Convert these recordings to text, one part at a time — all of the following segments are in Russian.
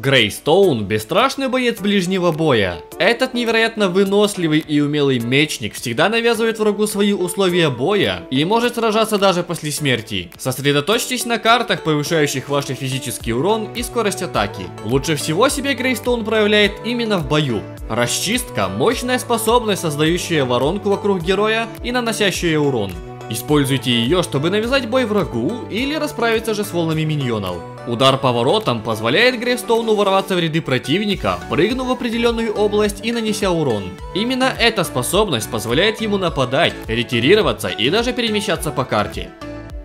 Грейстоун – бесстрашный боец ближнего боя. Этот невероятно выносливый и умелый мечник всегда навязывает врагу свои условия боя и может сражаться даже после смерти. Сосредоточьтесь на картах, повышающих ваш физический урон и скорость атаки. Лучше всего себя Грейстоун проявляет именно в бою. Расчистка – мощная способность, создающая воронку вокруг героя и наносящая урон. Используйте ее, чтобы навязать бой врагу или расправиться же с волнами миньонов. Удар поворотом позволяет Грейстоуну ворваться в ряды противника, прыгнув в определенную область и нанеся урон. Именно эта способность позволяет ему нападать, ретироваться и даже перемещаться по карте.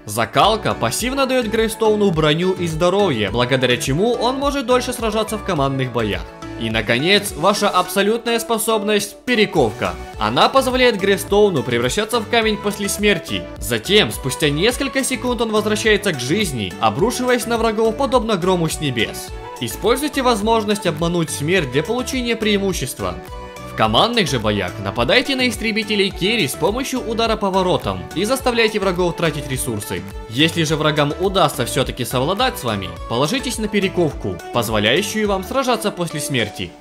Закалка пассивно дает Грейстоуну броню и здоровье, благодаря чему он может дольше сражаться в командных боях. И, наконец, ваша абсолютная способность – перековка. Она позволяет Грейстоуну превращаться в камень после смерти. Затем, спустя несколько секунд, он возвращается к жизни, обрушиваясь на врагов подобно грому с небес. Используйте возможность обмануть смерть для получения преимущества. В командных же боях нападайте на истребителей Керри с помощью удара поворотом и заставляйте врагов тратить ресурсы. Если же врагам удастся все-таки совладать с вами, положитесь на перековку, позволяющую вам сражаться после смерти.